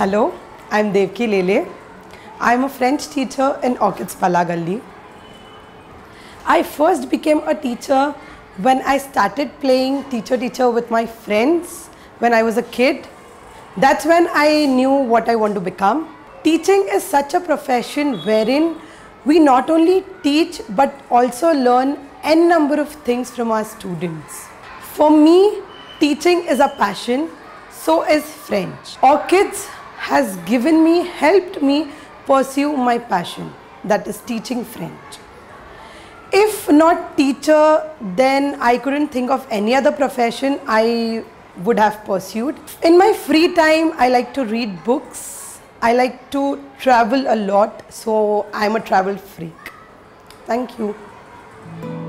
Hello, I am Devki Lele. I am a French teacher in Orchids Palagalli. I first became a teacher when I started playing teacher with my friends when I was a kid. That's when I knew what I want to become. Teaching is such a profession wherein we not only teach but also learn n number of things from our students. For me, teaching is a passion, so is French. Orchids has helped me pursue my passion, that is teaching French. If not teacher, then I couldn't think of any other profession I would have pursued. In my free time, I like to read books. I like to travel a lot, so I'm a travel freak. Thank you.